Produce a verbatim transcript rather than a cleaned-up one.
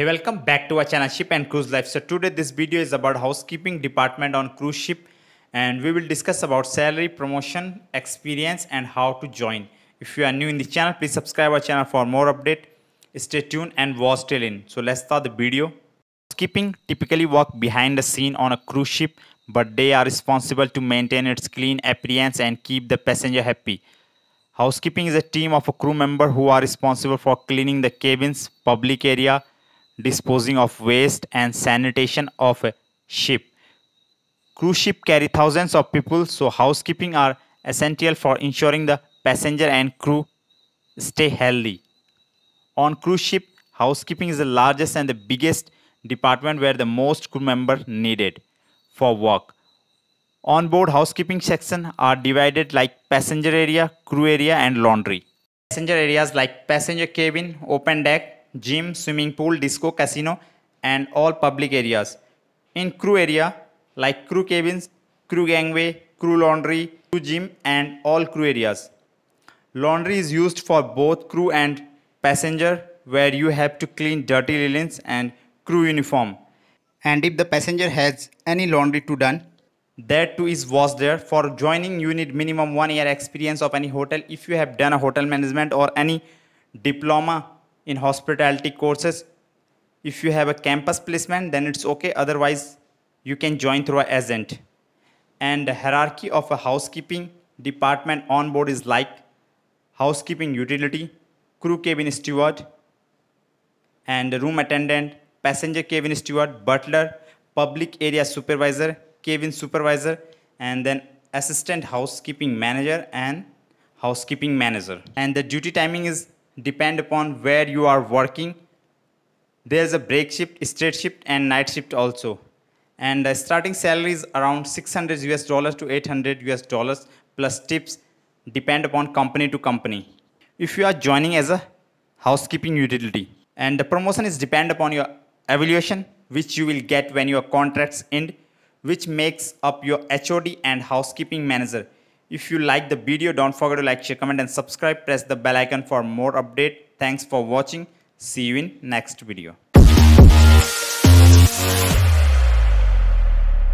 Hey, welcome back to our channel Ship and Cruise Life. So today this video is about housekeeping department on cruise ship, and we will discuss about salary, promotion, experience and how to join. If you are new in the channel, please subscribe our channel for more update. Stay tuned and watch till in. So let's start the video. Housekeeping typically work behind the scene on a cruise ship, but they are responsible to maintain its clean appearance and keep the passenger happy. Housekeeping is a team of a crew member who are responsible for cleaning the cabins, public area, disposing of waste and sanitation of a ship. Cruise ship carry thousands of people, so housekeeping are essential for ensuring the passenger and crew stay healthy. On cruise ship, housekeeping is the largest and the biggest department where the most crew member needed for work. On board, housekeeping section are divided like passenger area, crew area and laundry. Passenger areas like passenger cabin, open deck, gym, swimming pool, disco, casino and all public areas. In crew area like crew cabins, crew gangway, crew laundry, crew gym and all crew areas. Laundry is used for both crew and passenger, where you have to clean dirty linens and crew uniform. And if the passenger has any laundry to done, that too is washed there. For joining, you need minimum one year experience of any hotel. If you have done a hotel management or any diploma in hospitality courses, if you have a campus placement, then it's okay. Otherwise, you can join through an agent. And the hierarchy of a housekeeping department on board is like housekeeping utility, crew cabin steward, and room attendant, passenger cabin steward, butler, public area supervisor, cabin supervisor, and then assistant housekeeping manager and housekeeping manager. And the duty timing is depend upon where you are working. There is a break shift, straight shift and night shift also. And the starting salary is around six hundred US dollars to eight hundred US dollars plus tips, depend upon company to company, if you are joining as a housekeeping utility. And the promotion is depend upon your evaluation, which you will get when your contracts end, which makes up your H O D and housekeeping manager. If you like the video, don't forget to like, share, comment and subscribe. Press the bell icon for more update. Thanks for watching. See you in next video.